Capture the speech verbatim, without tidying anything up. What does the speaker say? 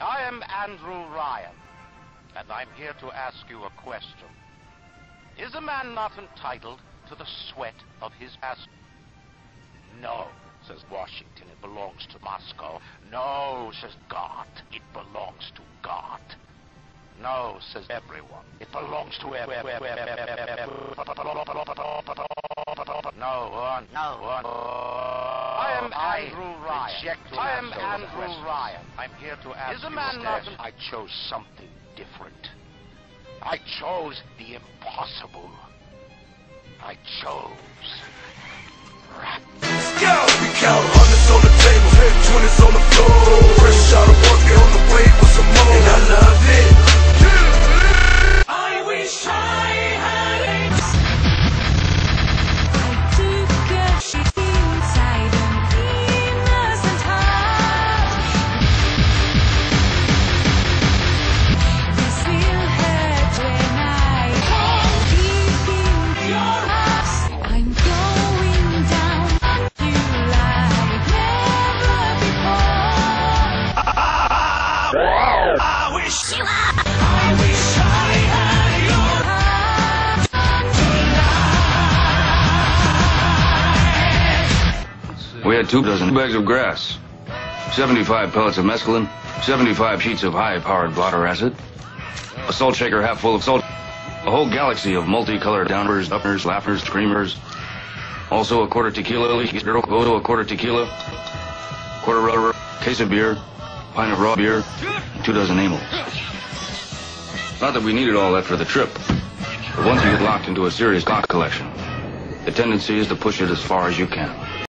I am Andrew Ryan, and I'm here to ask you a question. Is a man not entitled to the sweat of his ass? No, says Washington, it belongs to Moscow. No, says God, it belongs to God. No, says everyone, it belongs to everyone. No one, no one. I am Andrew Ryan. I am Andrew Ryan. I'm here to ask you a I chose something different. I chose the impossible. I chose. Rap. Yo, we count hundreds on the table, head twenties on the floor. Fresh out of work, get on the way with some more, and I love it. Yeah. I wish I had it. I took a shit inside an innocent heart. This will hurt when I keep in your house. I'm going down. You like never before. I wish you had. We had two dozen bags of grass, seventy-five pellets of mescaline, seventy-five sheets of high-powered blotter acid, a salt shaker half full of salt, a whole galaxy of multicolored downers, uppers, laughers, creamers, also a quarter tequila, a quarter tequila, quarter rubber, case of beer, pint of raw beer, two dozen amyls. Not that we needed all that for the trip, but once you get locked into a serious cock collection, the tendency is to push it as far as you can.